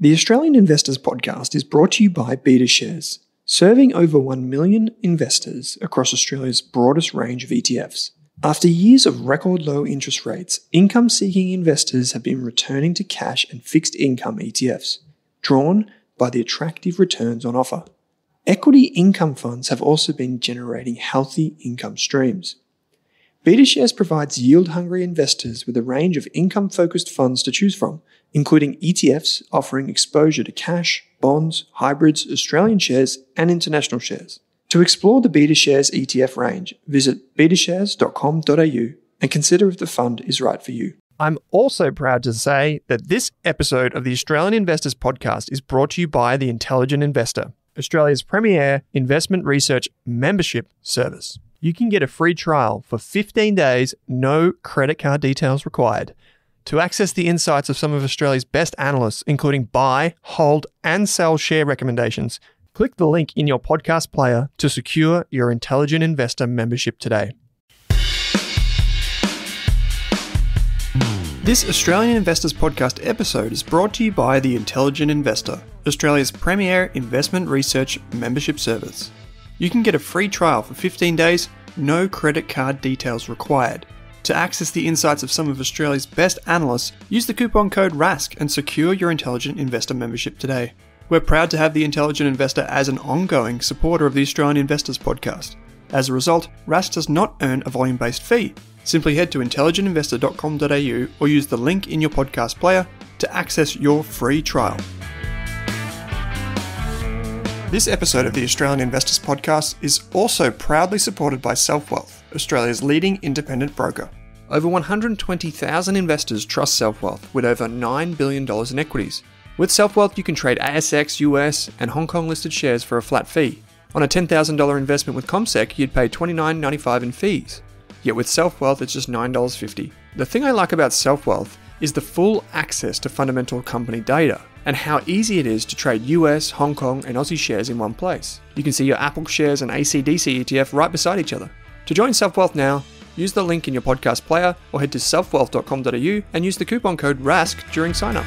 The Australian Investors Podcast is brought to you by BetaShares, serving over 1 million investors across Australia's broadest range of ETFs. After years of record low interest rates, income-seeking investors have been returning to cash and fixed income ETFs, drawn by the attractive returns on offer. Equity income funds have also been generating healthy income streams. BetaShares provides yield-hungry investors with a range of income-focused funds to choose from, including ETFs offering exposure to cash, bonds, hybrids, Australian shares, and international shares. To explore the BetaShares ETF range, visit betashares.com.au and consider if the fund is right for you. I'm also proud to say that this episode of the Australian Investors Podcast is brought to you by the Intelligent Investor, Australia's premier investment research membership service. You can get a free trial for 15 days, no credit card details required. To access the insights of some of Australia's best analysts, including buy, hold, and sell share recommendations, click the link in your podcast player to secure your Intelligent Investor membership today. This Australian Investors Podcast episode is brought to you by the Intelligent Investor, Australia's premier investment research membership service. You can get a free trial for 15 days, no credit card details required. To access the insights of some of Australia's best analysts, use the coupon code RASK and secure your Intelligent Investor membership today. We're proud to have the Intelligent Investor as an ongoing supporter of the Australian Investors Podcast. As a result, RASK does not earn a volume-based fee. Simply head to intelligentinvestor.com.au or use the link in your podcast player to access your free trial. This episode of the Australian Investors Podcast is also proudly supported by SelfWealth, Australia's leading independent broker. Over 120,000 investors trust SelfWealth with over $9 billion in equities. With SelfWealth, you can trade ASX, US, and Hong Kong listed shares for a flat fee. On a $10,000 investment with ComSec, you'd pay $29.95 in fees. Yet with SelfWealth, it's just $9.50. The thing I like about SelfWealth is the full access to fundamental company data and how easy it is to trade US, Hong Kong, and Aussie shares in one place. You can see your Apple shares and ACDC ETF right beside each other. To join SelfWealth now, use the link in your podcast player or head to selfwealth.com.au and use the coupon code RASK during sign-up.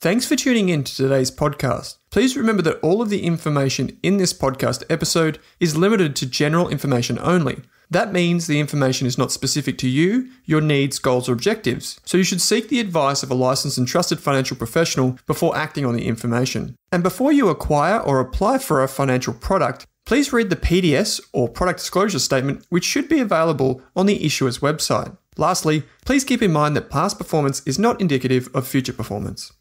Thanks for tuning in to today's podcast. Please remember that all of the information in this podcast episode is limited to general information only. That means the information is not specific to you, your needs, goals, or objectives. So you should seek the advice of a licensed and trusted financial professional before acting on the information. And before you acquire or apply for a financial product, please read the PDS or product disclosure statement, which should be available on the issuer's website. Lastly, please keep in mind that past performance is not indicative of future performance.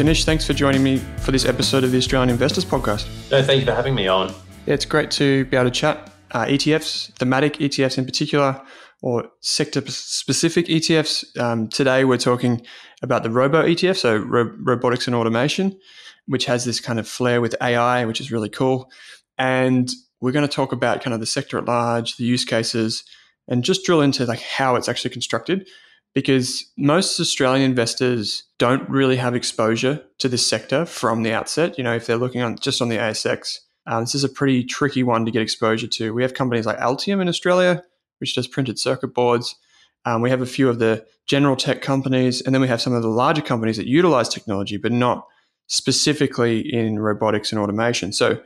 Kanish, thanks for joining me for this episode of the Australian Investors Podcast. No, thank you for having me on. Yeah, it's great to be able to chat ETFs, thematic ETFs in particular, or sector-specific ETFs. Today, we're talking about the Robo ETF, so robotics and automation, which has this kind of flair with AI, which is really cool. And we're going to talk about kind of the sector at large, the use cases, and just drill into like how it's actually constructed, because most Australian investors don't really have exposure to this sector from the outset. You know, if they're looking on just on the ASX, this is a pretty tricky one to get exposure to. We have companies like Altium in Australia, which does printed circuit boards. We have a few of the general tech companies, and then we have some of the larger companies that utilize technology, but not specifically in robotics and automation. So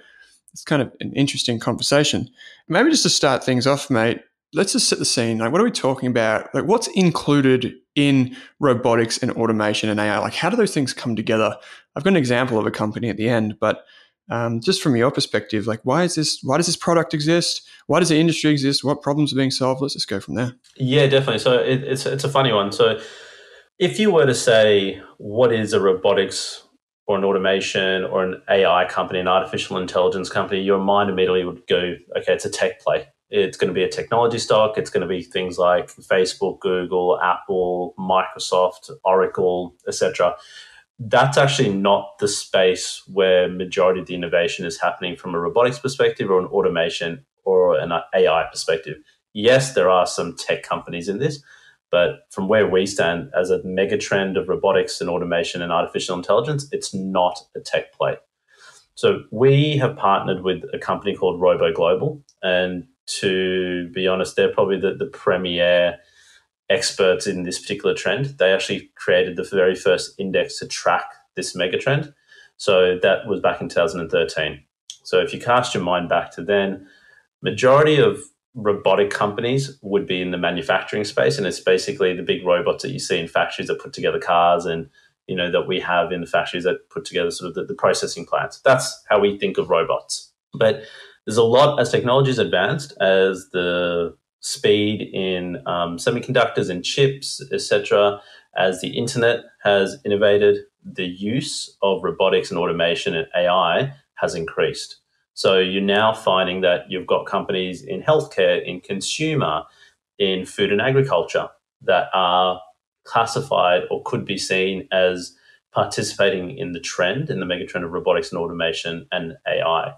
it's kind of an interesting conversation. Maybe just to start things off, mate, let's just set the scene. Like, what are we talking about? Like, what's included in robotics and automation and AI? Like, how do those things come together? I've got an example of a company at the end, but just from your perspective, like, why does this product exist? Why does the industry exist? What problems are being solved? Let's just go from there. Yeah, definitely. So it's a funny one. So if you were to say, what is a robotics or an automation or an AI company, an artificial intelligence company, your mind immediately would go, okay, it's a tech play. It's going to be a technology stock. It's going to be things like Facebook, Google, Apple, Microsoft, Oracle, etc. That's actually not the space where majority of the innovation is happening from a robotics perspective or an automation or an AI perspective. Yes, there are some tech companies in this, but from where we stand as a mega trend of robotics and automation and artificial intelligence, it's not a tech play. So we have partnered with a company called Robo Global, and to be honest, they're probably the premier experts in this particular trend. They actually created the very first index to track this mega trend. So that was back in 2013. So if you cast your mind back to then, majority of robotic companies would be in the manufacturing space, and it's basically the big robots that you see in factories that put together cars, and you know that we have in the factories that put together sort of the processing plants. That's how we think of robots. But there's a lot, as technology's advanced, as the speed in semiconductors and chips, etc., as the internet has innovated, the use of robotics and automation and AI has increased. So you're now finding that you've got companies in healthcare, in consumer, in food and agriculture that are classified or could be seen as participating in the trend, in the megatrend of robotics and automation and AI.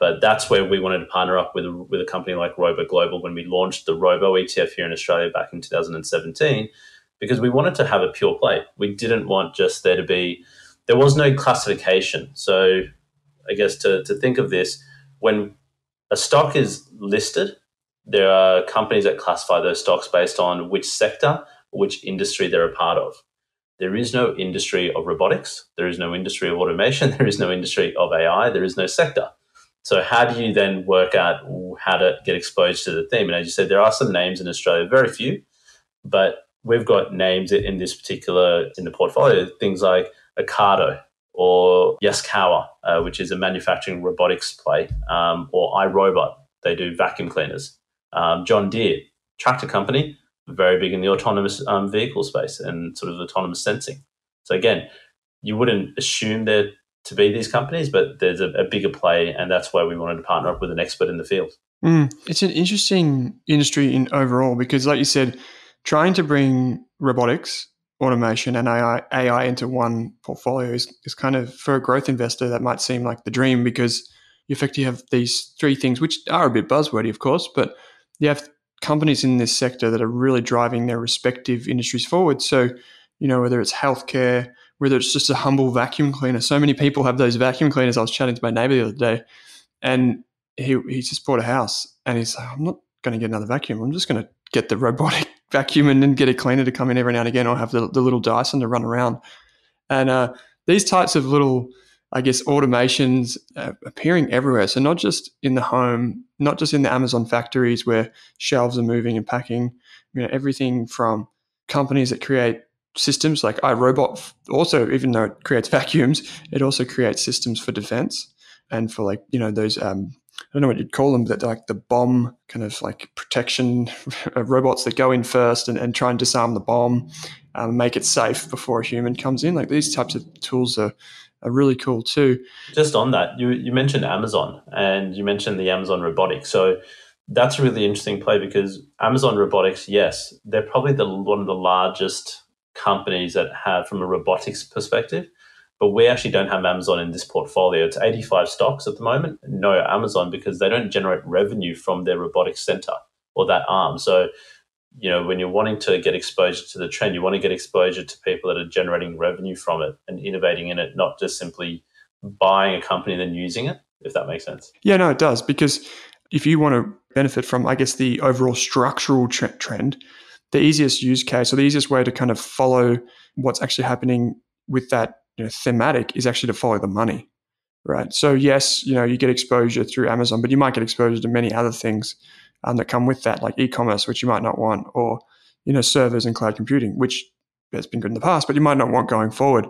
But that's where we wanted to partner up with a company like Robo Global when we launched the Robo ETF here in Australia back in 2017, because we wanted to have a pure play. We didn't want just there to be, there was no classification. So I guess to think of this, when a stock is listed, there are companies that classify those stocks based on which sector, which industry they're a part of. There is no industry of robotics. There is no industry of automation. There is no industry of AI. There is no sector. So how do you then work out how to get exposed to the theme? And as you said, there are some names in Australia, very few, but we've got names in this particular, in the portfolio, things like Ocado or Yaskawa, which is a manufacturing robotics play, or iRobot, they do vacuum cleaners. John Deere, tractor company, very big in the autonomous vehicle space and sort of autonomous sensing. So again, you wouldn't assume there to be these companies, but there's a bigger play, and that's why we wanted to partner up with an expert in the field. It's an interesting industry in overall, because like you said, trying to bring robotics, automation and AI into one portfolio is kind of, for a growth investor, that might seem like the dream, because you effectively have these three things, which are a bit buzzwordy, of course, but you have companies in this sector that are really driving their respective industries forward. So, you know, whether it's healthcare, whether it's just a humble vacuum cleaner, so many people have those vacuum cleaners. I was chatting to my neighbor the other day, and he just bought a house, and he's like, I'm not going to get another vacuum. I'm just going to get the robotic vacuum and then get a cleaner to come in every now and again, or have the little Dyson to run around. And these types of little, I guess, automations appearing everywhere. So not just in the home, not just in the Amazon factories where shelves are moving and packing, you know, everything from companies that create systems like iRobot. Also, even though it creates vacuums, it also creates systems for defense and for, like, you know, those, I don't know what you'd call them, but like the bomb kind of like protection robots that go in first and try and disarm the bomb, make it safe before a human comes in. Like these types of tools are really cool too. Just on that, you mentioned Amazon, and you mentioned the Amazon robotics. So that's a really interesting play, because Amazon robotics, yes, they're probably one of the largest companies that have, from a robotics perspective, but we actually don't have Amazon in this portfolio. It's 85 stocks at the moment, no Amazon, because they don't generate revenue from their robotics center or that arm. So, you know, when you're wanting to get exposure to the trend, you want to get exposure to people that are generating revenue from it and innovating in it, not just simply buying a company and then using it, if that makes sense. Yeah, no, it does. Because if you want to benefit from, I guess, the overall structural trend, the easiest use case or the easiest way to kind of follow what's actually happening with that, you know, thematic is actually to follow the money, right? So yes, you know, you get exposure through Amazon, but you might get exposure to many other things that come with that, like e-commerce, which you might not want, or, you know, servers and cloud computing, which has been good in the past, but you might not want going forward.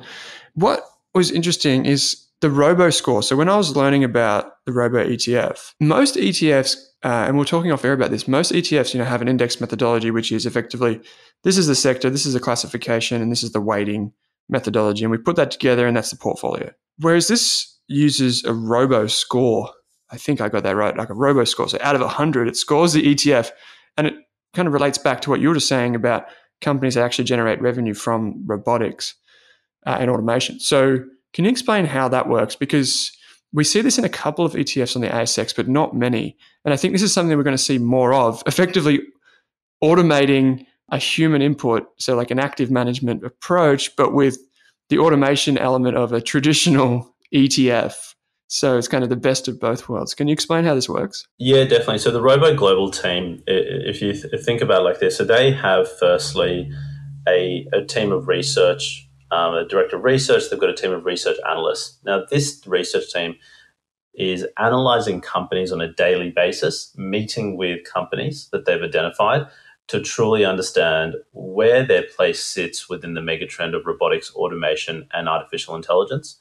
What was interesting is the robo score. So when I was learning about the robo ETF, most ETFs, and we're talking off air about this, most ETFs, you know, have an index methodology, which is effectively, this is the sector, this is the classification, and this is the weighting methodology. And we put that together, and that's the portfolio. Whereas this uses a robo score. I think I got that right, like a robo score. So out of 100, it scores the ETF. And it kind of relates back to what you were just saying about companies that actually generate revenue from robotics and automation. So can you explain how that works? Because we see this in a couple of ETFs on the ASX, but not many. And I think this is something we're going to see more of, effectively automating a human input, so like an active management approach, but with the automation element of a traditional ETF. So it's kind of the best of both worlds. Can you explain how this works? Yeah, definitely. So the Robo Global team, if you think about it like this, so they have firstly a team of research, a director of research. They've got a team of research analysts. Now, this research team is analyzing companies on a daily basis, meeting with companies that they've identified to truly understand where their place sits within the megatrend of robotics, automation, and artificial intelligence.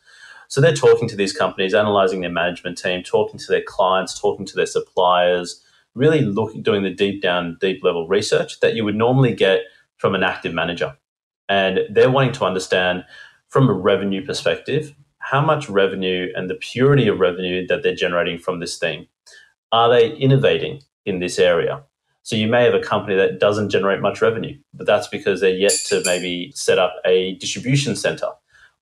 So they're talking to these companies, analyzing their management team, talking to their clients, talking to their suppliers, really doing the deep level research that you would normally get from an active manager. And they're wanting to understand from a revenue perspective, how much revenue and the purity of revenue that they're generating from this theme. Are they innovating in this area? So you may have a company that doesn't generate much revenue, but that's because they're yet to maybe set up a distribution center,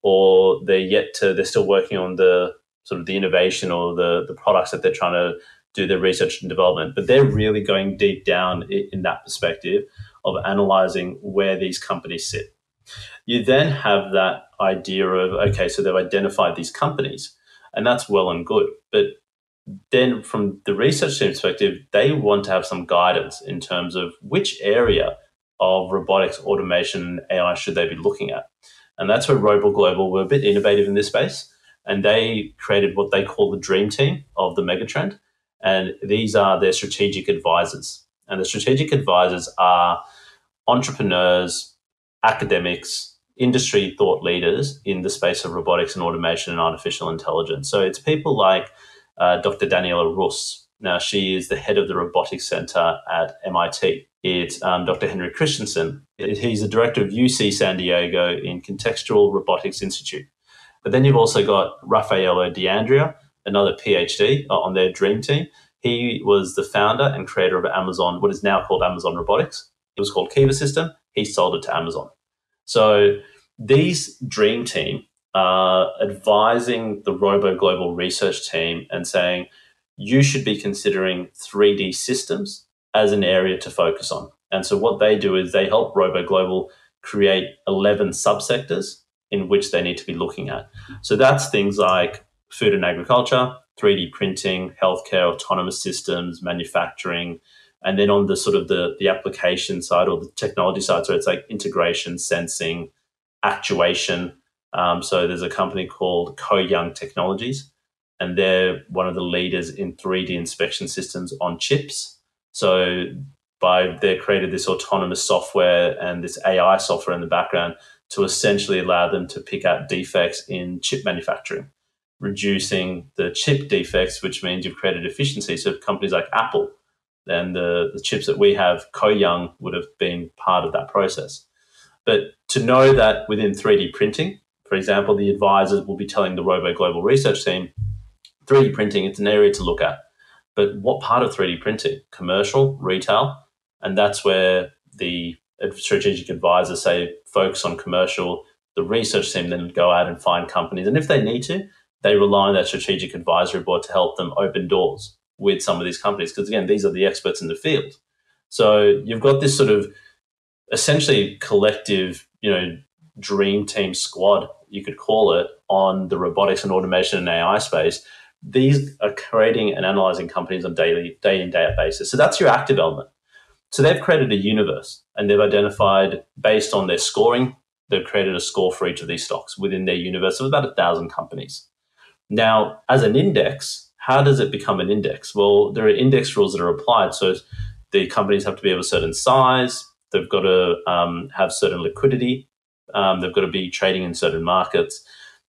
or they're still working on the sort of the innovation or the products that they're trying to do their research and development. But they're really going deep down in that perspective of analyzing where these companies sit. You then have that idea of, okay, so they've identified these companies, and that's well and good. But then from the research team perspective, they want to have some guidance in terms of which area of robotics, automation, AI should they be looking at. And that's where Robo Global were a bit innovative in this space, and they created what they call the dream team of the megatrend. And these are their strategic advisors. And the strategic advisors are entrepreneurs, academics, industry thought leaders in the space of robotics and automation and artificial intelligence. So it's people like Dr. Daniela Rus. Now, she is the head of the Robotics Center at MIT. It's Dr. Henry Christensen. He's the director of UC San Diego in Contextual Robotics Institute. But then you've also got Raffaello D'Andrea, another PhD on their dream team. He was the founder and creator of Amazon, what is now called Amazon Robotics. It was called Kiva System. He sold it to Amazon. So these dream team are advising the Robo Global research team and saying, you should be considering 3D systems as an area to focus on. And so what they do is they help Robo Global create 11 subsectors in which they need to be looking at. So that's things like food and agriculture, 3D printing, healthcare, autonomous systems, manufacturing, and then on the sort of the application side or the technology side, so it's like integration, sensing, actuation. So there's a company called Co-Young Technologies, and they're one of the leaders in 3D inspection systems on chips. So they created this autonomous software and this AI software in the background to essentially allow them to pick out defects in chip manufacturing, reducing the chip defects, which means you've created efficiency. So companies like Apple and the chips that we have, Co-Young would have been part of that process. But to know that within 3D printing, for example, the advisors will be telling the Robo Global research team, 3D printing, it's an area to look at. But what part of 3D printing? Commercial, retail? And that's where the strategic advisors say focus on commercial. The research team then go out and find companies. And if they need to, they rely on that strategic advisory board to help them open doors with some of these companies, because again, these are the experts in the field. So you've got this sort of essentially collective, dream team squad, you could call it, on the robotics and automation and AI space. These are creating and analyzing companies on day in, day out basis. So that's your active element. So they've created a universe, and they've identified, based on their scoring, they've created a score for each of these stocks within their universe of about 1,000 companies. Now, as an index, how does it become an index? Well, there are index rules that are applied. So the companies have to be of a certain size. They've got to have certain liquidity. They've got to be trading in certain markets.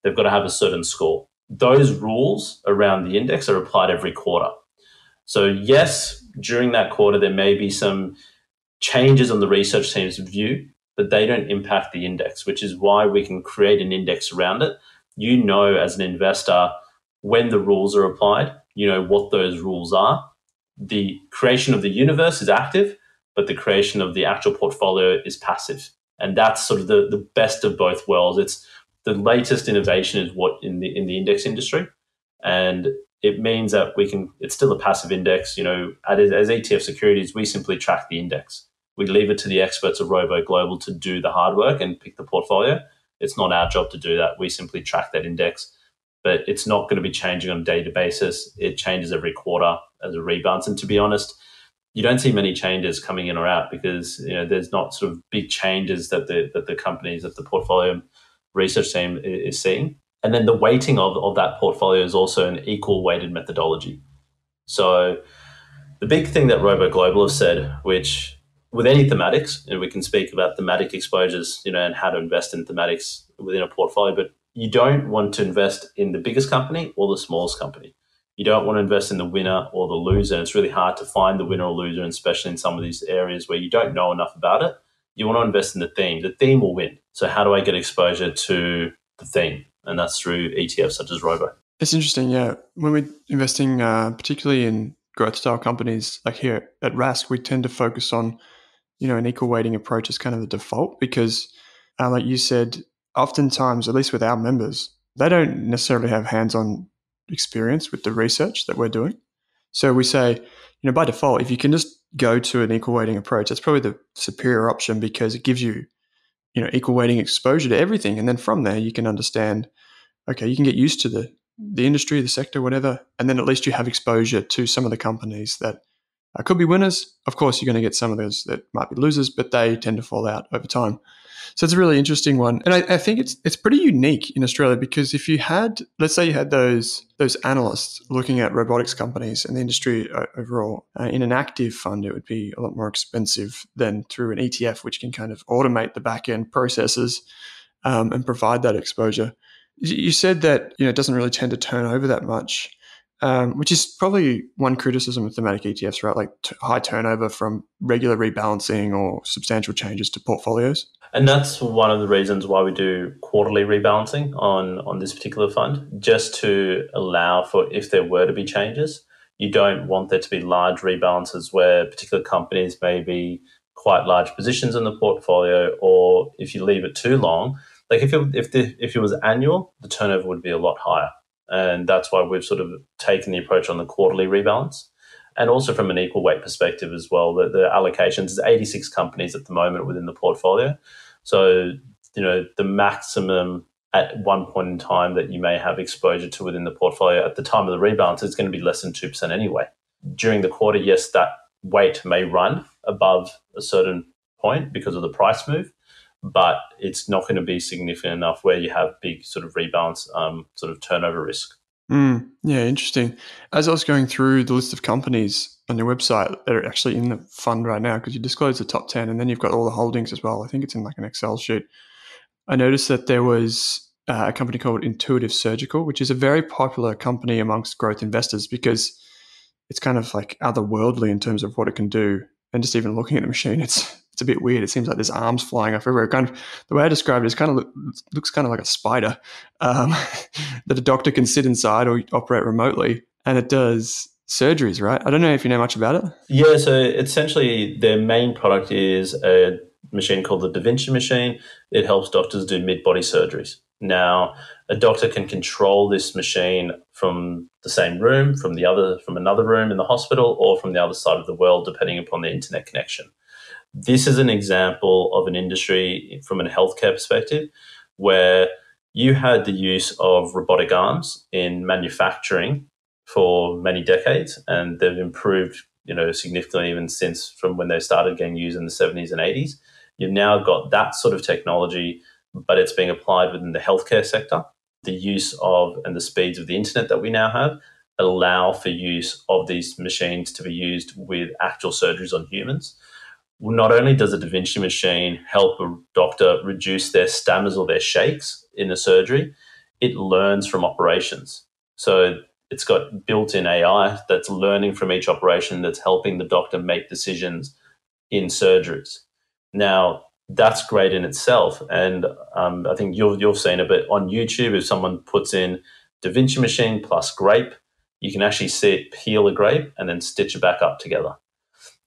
They've got to have a certain score. Those rules around the index are applied every quarter. So yes, during that quarter, there may be some changes on the research team's view, but they don't impact the index, which is why we can create an index around it. You know, as an investor, when the rules are applied, you know what those rules are. The creation of the universe is active, but the creation of the actual portfolio is passive. And that's sort of the best of both worlds. It's the latest innovation is what in the index industry. And it means that it's still a passive index. As ETF Securities, we simply track the index. We leave it to the experts of Robo Global to do the hard work and pick the portfolio. It's not our job to do that. We simply track that index but it's not going to be changing on a daily basis. It changes every quarter as it rebounds. And to be honest, you don't see many changes coming in or out because, you know, there's not sort of big changes that the companies, that the portfolio research team is seeing. And then the weighting of that portfolio is also an equal weighted methodology. So the big thing that Robo Global have said, which with any thematics, and we can speak about thematic exposures, you know, and how to invest in thematics within a portfolio, but you don't want to invest in the biggest company or the smallest company. You don't want to invest in the winner or the loser. It's really hard to find the winner or loser, especially in some of these areas where you don't know enough about it. You want to invest in the theme. The theme will win. So how do I get exposure to the theme? And that's through ETFs such as Robo. It's interesting, yeah. When we're investing particularly in growth style companies, like here at Rask, we tend to focus on, you know, an equal weighting approach as kind of the default because, like you said, oftentimes, at least with our members, they don't necessarily have hands-on experience with the research that we're doing. So we say, you know, by default, if you can just go to an equal weighting approach, that's probably the superior option because it gives you, you know, equal weighting exposure to everything. And then from there, you can understand, okay, you can get used to the industry, the sector, whatever. And then at least you have exposure to some of the companies that could be winners. Of course, you're going to get some of those that might be losers, but they tend to fall out over time. So it's a really interesting one. And I think it's pretty unique in Australia because if you had, let's say you had those analysts looking at robotics companies and the industry overall in an active fund, it would be a lot more expensive than through an ETF, which can kind of automate the back-end processes and provide that exposure. You said that, you know, it doesn't really tend to turn over that much, which is probably one criticism of thematic ETFs, right? Like high turnover from regular rebalancing or substantial changes to portfolios. And that's one of the reasons why we do quarterly rebalancing on this particular fund, just to allow for if there were to be changes. You don't want there to be large rebalances where particular companies may be quite large positions in the portfolio, or if you leave it too long, like if it was annual, the turnover would be a lot higher. And that's why we've sort of taken the approach on the quarterly rebalance. And also from an equal weight perspective as well, the allocations is 86 companies at the moment within the portfolio. So, you know, the maximum at one point in time that you may have exposure to within the portfolio at the time of the rebalance is going to be less than 2% anyway. During the quarter, yes, that weight may run above a certain point because of the price move, but it's not going to be significant enough where you have big sort of rebalance, sort of turnover risk. Yeah, interesting. As I was going through the list of companies on your website that are actually in the fund right now, because you disclose the top 10 and then you've got all the holdings as well. I think it's in like an Excel sheet. I noticed that there was a company called Intuitive Surgical, which is a very popular company amongst growth investors because it's kind of like otherworldly in terms of what it can do. And just even looking at the machine, it's a bit weird. It seems like there's arms flying off everywhere. Kind of the way I described it is looks kind of like a spider that a doctor can sit inside or operate remotely, and it does surgeries, right? I don't know if you know much about it. Yeah, so essentially their main product is a machine called the Da Vinci machine. It helps doctors do mid-body surgeries. Now, a doctor can control this machine from the same room, from another room in the hospital, or from the other side of the world, depending upon their internet connection. This is an example of an industry from a healthcare perspective where you had the use of robotic arms in manufacturing for many decades, and they've improved, you know, significantly even since from when they started getting used in the 70s and 80s. You've now got that sort of technology, but it's being applied within the healthcare sector. The use of and the speeds of the internet that we now have allow for use of these machines to be used with actual surgeries on humans. Not only does a Da Vinci machine help a doctor reduce their stammers or their shakes in a surgery, it learns from operations. So it's got built-in AI that's learning from each operation that's helping the doctor make decisions in surgeries. Now, that's great in itself. And I think you've seen it, but on YouTube, if someone puts in Da Vinci machine plus grape, you can actually see it peel a grape and then stitch it back up together.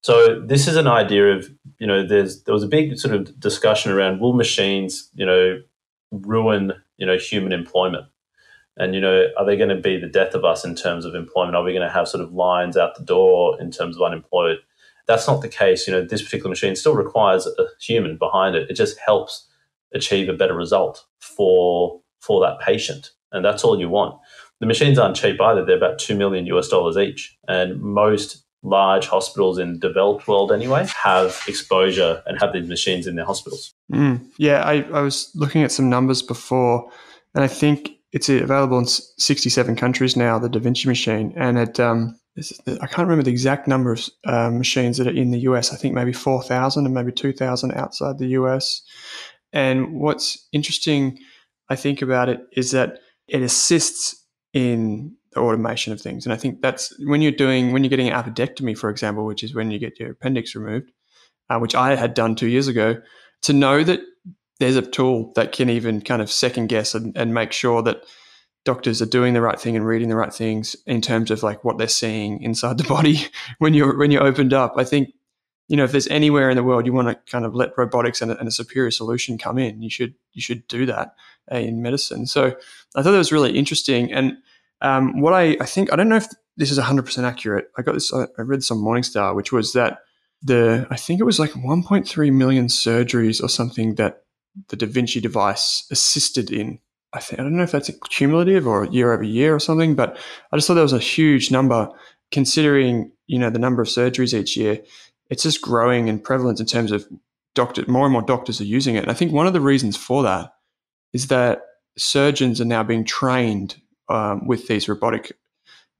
So this is an idea of, you know, there was a big sort of discussion around will machines, you know, ruin, you know, human employment? And, you know, are they going to be the death of us in terms of employment? Are we going to have sort of lines out the door in terms of unemployed? That's not the case. You know, this particular machine still requires a human behind it. It just helps achieve a better result for that patient. and that's all you want. The machines aren't cheap either. They're about $2 million US each. And most large hospitals in the developed world anyway have exposure and have these machines in their hospitals. Yeah, I was looking at some numbers before, and I think it's available in 67 countries now, the Da Vinci machine. And it, I can't remember the exact number of machines that are in the US. I think maybe 4,000 and maybe 2,000 outside the US. And what's interesting, I think, about it is that it assists in the automation of things. And I think that's when you're getting an appendectomy, for example, which is when you get your appendix removed, which I had done 2 years ago, to know that there's a tool that can even kind of second guess and make sure that doctors are doing the right thing and reading the right things in terms of like what they're seeing inside the body when you're opened up. I think, you know, if there's anywhere in the world you want to kind of let robotics and a superior solution come in, you should do that in medicine. So I thought that was really interesting. And what I think, I don't know if this is 100% accurate. I got this. I read this on Morningstar, which was that I think it was like 1.3 million surgeries or something that the Da Vinci device assisted in. I don't know if that's cumulative or year over year or something, but I just thought that was a huge number considering, you know, the number of surgeries each year. It's just growing in prevalence in terms of more and more doctors are using it. And I think one of the reasons for that is that surgeons are now being trained with these robotic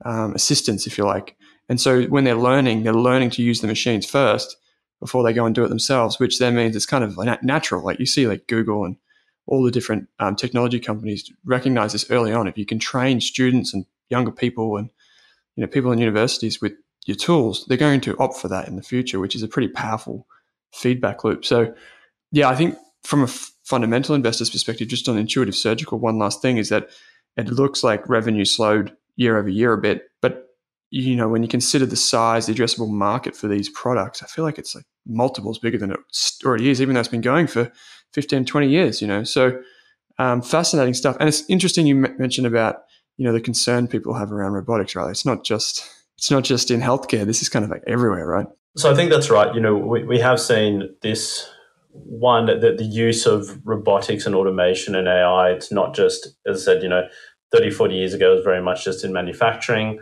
assistants, if you like. And so when they're learning to use the machines first before they go and do it themselves, which then means it's kind of natural. Like you see like Google and all the different technology companies recognize this early on. If you can train students and younger people and, you know, people in universities with your tools, they're going to opt for that in the future, which is a pretty powerful feedback loop. So yeah, I think from a fundamental investor's perspective, just on Intuitive Surgical, one last thing is that it looks like revenue slowed year over year a bit, but you know, when you consider the size, the addressable market for these products, I feel like it's like multiples bigger than it already is, even though it's been going for 15, 20 years, you know. So fascinating stuff. And it's interesting you mentioned about, you know, the concern people have around robotics, right? It's not just in healthcare. This is kind of like everywhere, right? So I think that's right. You know, we have seen this one, that the use of robotics and automation and AI, it's not just, as I said, you know, 30, 40 years ago, it was very much just in manufacturing.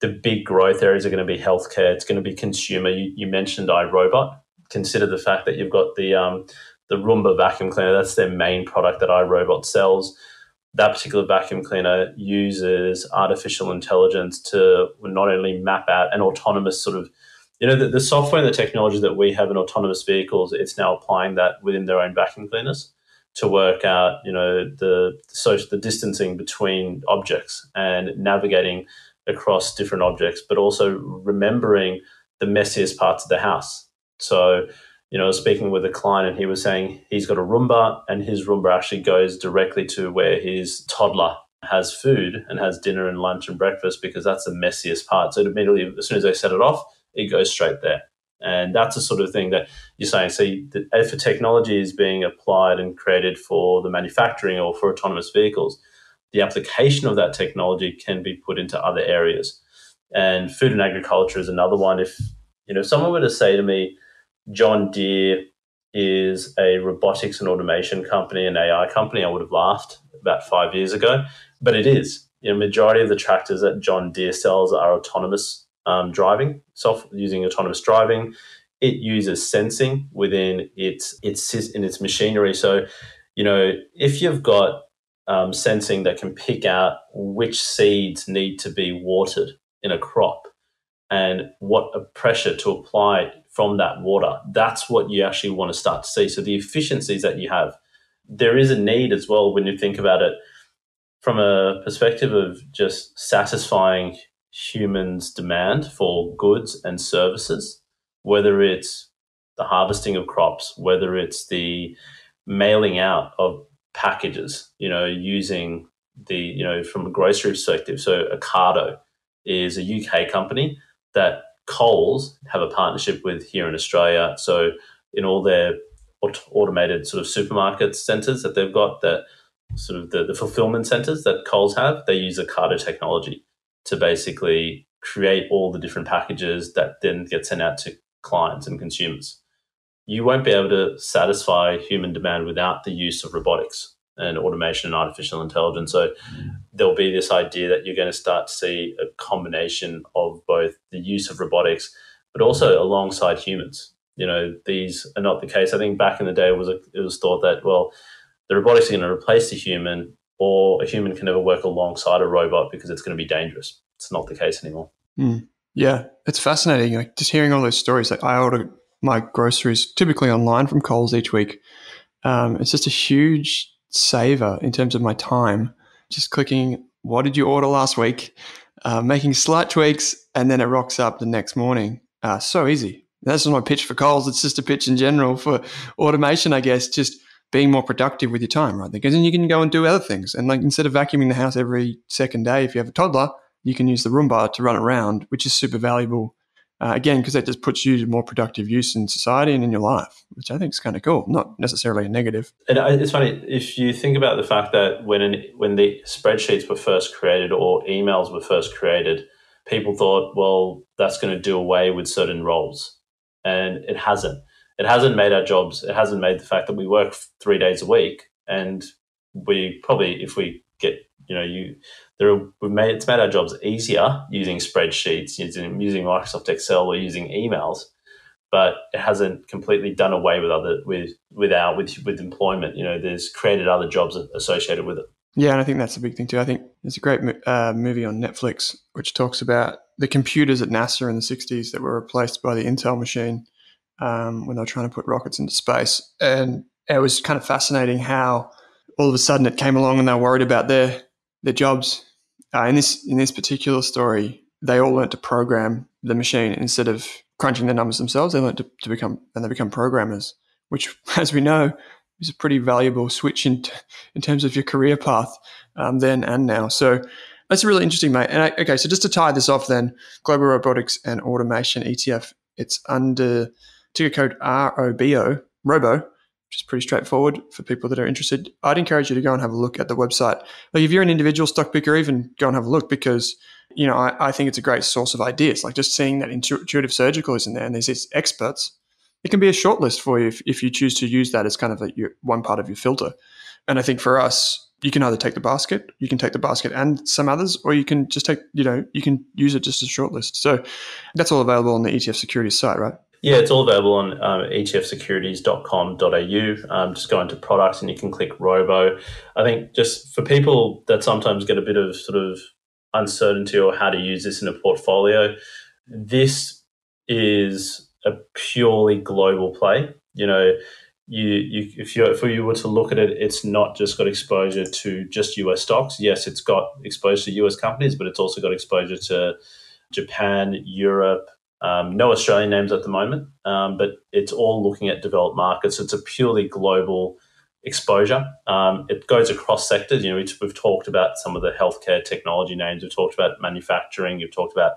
The big growth areas are going to be healthcare. It's going to be consumer. You mentioned iRobot. Consider the fact that you've got the Roomba vacuum cleaner. That's their main product that iRobot sells. That particular vacuum cleaner uses artificial intelligence to not only map out an autonomous sort of, you know, the software and the technology that we have in autonomous vehicles, it's now applying that within their own vacuum cleaners to work out, you know, the distancing between objects and navigating across different objects, but also remembering the messiest parts of the house. So, you know, I was speaking with a client and he was saying he's got a Roomba and his Roomba actually goes directly to where his toddler has food and has dinner and lunch and breakfast, because that's the messiest part. So immediately, as soon as they set it off, it goes straight there. And that's the sort of thing that you're saying. So if a technology is being applied and created for the manufacturing or for autonomous vehicles, the application of that technology can be put into other areas. And food and agriculture is another one. If, you know, someone were to say to me, John Deere is a robotics and automation company, an AI company, I would have laughed about 5 years ago, but it is. You know, majority of the tractors that John Deere sells are autonomous driving, using autonomous driving. It uses sensing within its machinery. So, you know, if you've got sensing that can pick out which seeds need to be watered in a crop and what a pressure to apply from that water, that's what you actually want to start to see. So the efficiencies that you have, there is a need as well when you think about it from a perspective of just satisfying humans' demand for goods and services, whether it's the harvesting of crops, whether it's the mailing out of packages, you know, using the, you know, from a grocery perspective. So Ocado is a UK company that Coles have a partnership with here in Australia. So in all their automated sort of supermarket centres that they've got, that sort of the fulfillment centres that Coles have, they use Ocado technology to basically create all the different packages that then get sent out to clients and consumers. You won't be able to satisfy human demand without the use of robotics. and automation and artificial intelligence. So there'll be this idea that you're going to start to see a combination of both the use of robotics, but also alongside humans. You know, these are not the case. I think back in the day it was thought that, well, the robotics are going to replace the human, or a human can never work alongside a robot because it's going to be dangerous. It's not the case anymore. Mm. Yeah, it's fascinating. Like, just hearing all those stories. Like, I order my groceries typically online from Coles each week. It's just a huge saver in terms of my time. Just clicking, what did you order last week? Making slight tweaks, and then it rocks up the next morning. So easy. That's not my pitch for Coles. It's just a pitch in general for automation, I guess. Just being more productive with your time, right? Because then you can go and do other things. And like, instead of vacuuming the house every second day, if you have a toddler, you can use the Roomba to run around, which is super valuable. Again, because that just puts you to more productive use in society and in your life, which I think is kind of cool, not necessarily a negative. And it's funny, if you think about the fact that when the spreadsheets were first created or emails were first created, people thought, well, that's going to do away with certain roles. And it hasn't. It hasn't made our jobs. It hasn't made the fact that we work 3 days a week, and we probably, if we get, you know, it's made our jobs easier using spreadsheets, using Microsoft Excel, or using emails, but it hasn't completely done away with employment. You know, there's created other jobs associated with it. Yeah, and I think that's a big thing too. I think there's a great movie on Netflix which talks about the computers at NASA in the 60s that were replaced by the Intel machine when they were trying to put rockets into space. And it was kind of fascinating how all of a sudden it came along and they were worried about their jobs. In this particular story, they all learned to program the machine. Instead of crunching the numbers themselves, they learned to become programmers, which, as we know, is a pretty valuable switch in terms of your career path then and now. So that's really interesting, mate. And okay, so just to tie this off then, Global Robotics and Automation ETF, it's under ticker code ROBO, Robo, which is pretty straightforward for people that are interested. I'd encourage you to go and have a look at the website. Like, if you're an individual stock picker, even go and have a look, because, you know, I think it's a great source of ideas. Like, just seeing that Intuitive Surgical is in there and there's these experts, it can be a short list for you if you choose to use that as kind of one part of your filter. And I think for us, you can either take the basket and some others, or you can just take, you know, you can use it just as a short list. So that's all available on the ETF Securities site, right? Yeah, it's all available on etfsecurities.com.au. Just go into products and you can click Robo. I think just for people that sometimes get a bit of sort of uncertainty or how to use this in a portfolio, this is a purely global play. You know, if you were to look at it, it's not just got exposure to just US stocks. Yes, it's got exposure to US companies, but it's also got exposure to Japan, Europe. No Australian names at the moment, but it's all looking at developed markets. It's a purely global exposure. It goes across sectors. You know, we've talked about some of the healthcare technology names. We've talked about manufacturing. You've talked about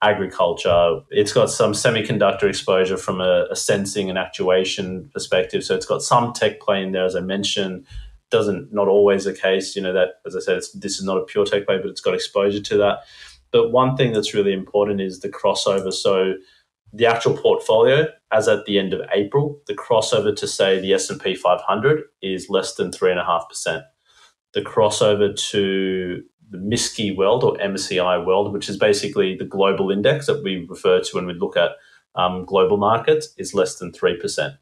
agriculture. It's got some semiconductor exposure from a sensing and actuation perspective. So it's got some tech play in there, as I mentioned. Not always the case. You know, that, as I said, this is not a pure tech play, but it's got exposure to that. But one thing that's really important is the crossover. So the actual portfolio, as at the end of April, the crossover to, say, the S&P 500 is less than 3.5%. The crossover to the MSCI World, or MSCI World, which is basically the global index that we refer to when we look at global markets, is less than 3%.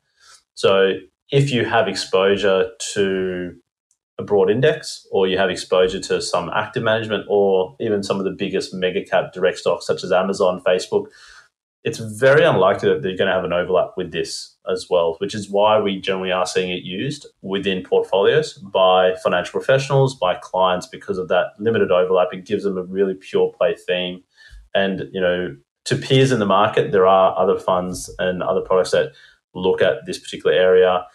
So if you have exposure to a broad index, or you have exposure to some active management, or even some of the biggest mega cap direct stocks such as Amazon, Facebook, it's very unlikely that they're going to have an overlap with this as well, which is why we generally are seeing it used within portfolios by financial professionals, by clients, because of that limited overlap. It gives them a really pure play theme. And, you know, to peers in the market, there are other funds and other products that look at this particular area.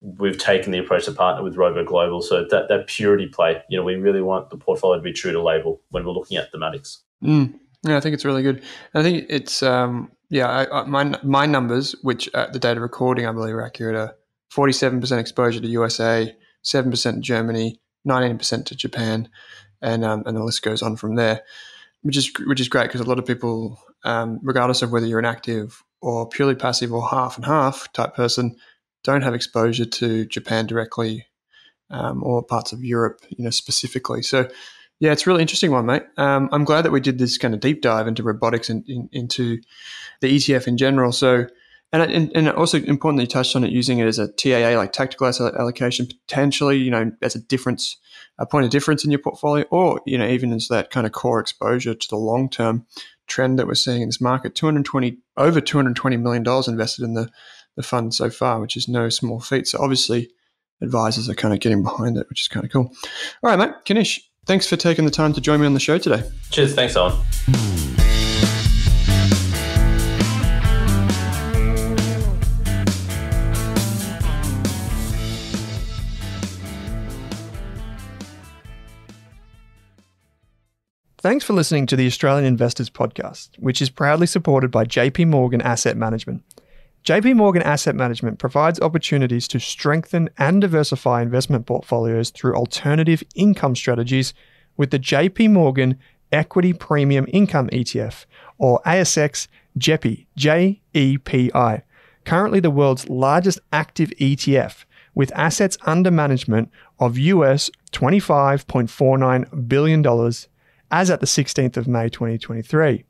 We've taken the approach to partner with Robo Global. So that purity play, you know, we really want the portfolio to be true to label when we're looking at thematics. Mm. Yeah, I think it's really good. I think it's, my numbers, which at the date of recording, I believe are accurate, are 47% exposure to USA, 7% to Germany, 19% to Japan, and the list goes on from there, which is great, because a lot of people, regardless of whether you're an active or purely passive or half and half type person, don't have exposure to Japan directly or parts of Europe, specifically. So, yeah, it's a really interesting one, mate. I'm glad that we did this kind of deep dive into robotics and into the ETF in general. So, and also importantly, you touched on it using it as a TAA, like tactical asset allocation, potentially, as a difference, a point of difference in your portfolio, or, even as that kind of core exposure to the long-term trend that we're seeing in this market. Over $220 million invested in the fund so far, which is no small feat. So obviously, advisors are kind of getting behind it, which is kind of cool. All right, mate, Kanish. Thanks for taking the time to join me on the show today. Cheers. Thanks, Owen. Thanks for listening to the Australian Investors Podcast, which is proudly supported by JP Morgan Asset Management. JP Morgan Asset Management provides opportunities to strengthen and diversify investment portfolios through alternative income strategies with the JP Morgan Equity Premium Income ETF, or ASX JEPI, J-E-P-I, currently the world's largest active ETF, with assets under management of US $25.49 billion as at the 16th of May 2023.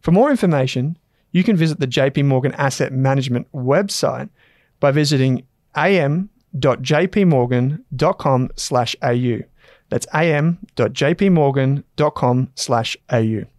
For more information, you can visit the JP Morgan Asset Management website by visiting am.jpmorgan.com/au. That's am.jpmorgan.com/au.